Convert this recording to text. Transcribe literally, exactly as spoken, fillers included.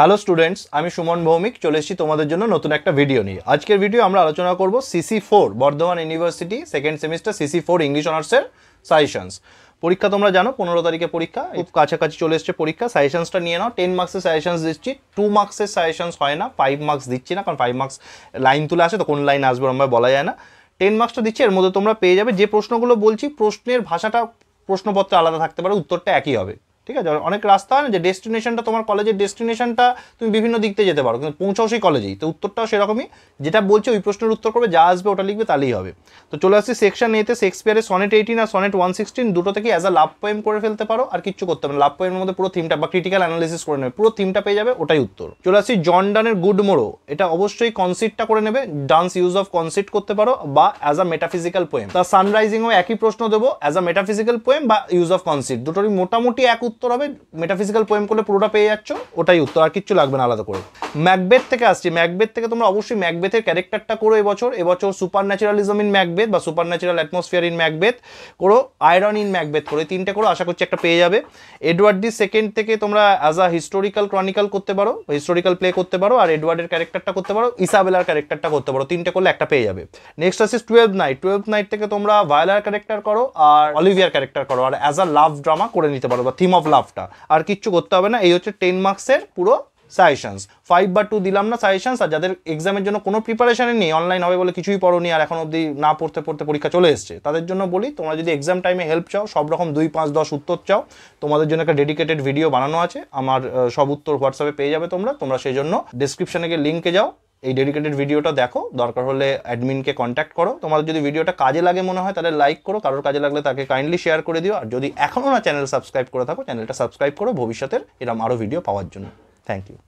Hello students आमी सुमन भौमिक चले एसेछि तोमादेर जोन्नो नतुन एकटा भिडियो निये। आजकेर भिडियो आमरा आलोचना करब CC four Bardhaman university second semester CC four English अनार्सर suggestions. परीक्षा तोमरा जानो पंद्रह तारीखे परीक्षा, खूब काछाकाछि चले एसेछे परीक्षा। साजेशन्सटा निये नाओ। टेन मार्क्सेर साजेशन्स दिच्छि, टू मार्क्सेर साजेशन्स हय ना, फाइव मार्क्स दिच्छि ना, कारण फाइव मार्क्स लाइन तुले आछे तो कोन लाइन आसबे आमरा बला जाय ना। टेन मार्क्सटा दिच्छि, एर मध्ये तोमरा पेये जाबे जे प्रश्नगुलो बोलछि प्रश्नेर भाषाटा प्रश्नपत्रे आलादा थाकते पारे, उत्तरटा एकई होबे। ठीक है, अनेक रास्ता है ना, डेस्टिनेशन तुम्हार कॉलेज डेस्टिनेशन तुम विभिन्न दिखते जो क्योंकि पहुँचाओ से कॉलेज ही तो उत्तर सरकम ही जो बोलते वही प्रश्न उत्तर करो जा आस लिखे तल ही है। तो चले आसि सेक्शन ए ते शेक्सपियर सनेट अठारह और सनेट एक सौ सोलह दुटो के एज अ लाभ पोएम कर फेलते पारो और किच्छु करते लाभ पोएम मध्य पूरा थीम क्रिटिकल एनालिसिस कर पूरा थीम पे जाए ओटाई उत्तर। चले आसि जॉन डन गुड मोरो, एटा अवश्य कन्सेप्ट कर नेबे, डांस यूज अफ कन्सेप्ट करते पारो बा एज अ मेटाफिजिकल पोएम। ता सानराइजिंग एक ही प्रश्न देव एज अ मेटाफिजिकल पोएम बा यूज अफ कन्सेप्ट दुटोरই मोटामुटी एक उत्तर है। मेटाफिजिकल पोएम को पुरोटा पे जाटाई उत्तर और किच्छू लागे ना आलदा कर। मैकबेथ के आसछि, मैकबेथ के तुम्हारा अवश्य मैकबेथर कैरेक्टरटा करो एबछर एबछर सुपारनैचुरालिज्म इन मैकबेथ बा सुपारनैचुरल एटमसफियर इन मैकबेथ करो, आयरन इन मैकबेथ करो, तीनटे करो, आशा करछि एकटा पेये जाबे। एडवार्ड दी सेकेंड थेके तोमरा एज अ हिस्टोरिकल क्रनिकल करते पारो, हिस्टोरिकल प्ले करते पारो और एडवार्डर कैरेक्टरटा करते पारो, इसाबेलार कैरेक्टरटा करते पारो, तीनटे करले एकटा पेये जाबे। नेक्स्ट आसछि ट्वेल्थ नाइट, ट्वेल्थ नाइट थेके तोमरा वायलार कैरेक्टर करो और ओलिवियार कैरेक्टर करो और एज अ लाभ ड्रामा करे निते पारो बा थीम अफ लाभटा और किच्छू करते होबे ना। एई हच्छे टेन मार्क्सेर पुरो साजेशन्स। फाइव बार टू दिलाम ना साजेशन्स और जादेर एग्जामेर जोन्नो कोनो प्रिपारेशन नहीं, अनलाइन होबे बोले किछुई पढ़ोनी और एखोन अब्दि ना पढ़ते पढ़ते परीक्षा चले एसेछे, तादेर जोन्नो बोली तोमरा जोदि एग्जाम टाइमे हेल्प चाओ, सब रकम दुई पाँच दस उत्तर चाओ, तोमादेर जोन्नो एकटा डेडिकेटेड भिडियो बानानो आछे, आमार सब उत्तर व्हाट्सएपे पेये जाबे तोमरा। तोमरा सेइजोन्नो डेसक्रिपशने गिये लिंके जाओ, এই ডেডিকেটেড ভিডিওটা দেখো, দরকার হলে অ্যাডমিনকে কন্ট্যাক্ট করো। তোমাদের যদি ভিডিওটা কাজে লাগে মনে হয় তাহলে লাইক করো, কারোর কাজে লাগলে তাকে কাইন্ডলি শেয়ার করে দিও, আর যদি এখনো না চ্যানেল সাবস্ক্রাইব করে থাকো চ্যানেলটা সাবস্ক্রাইব করো ভবিষ্যতের এরকম আরো ভিডিও পাওয়ার জন্য। Thank you.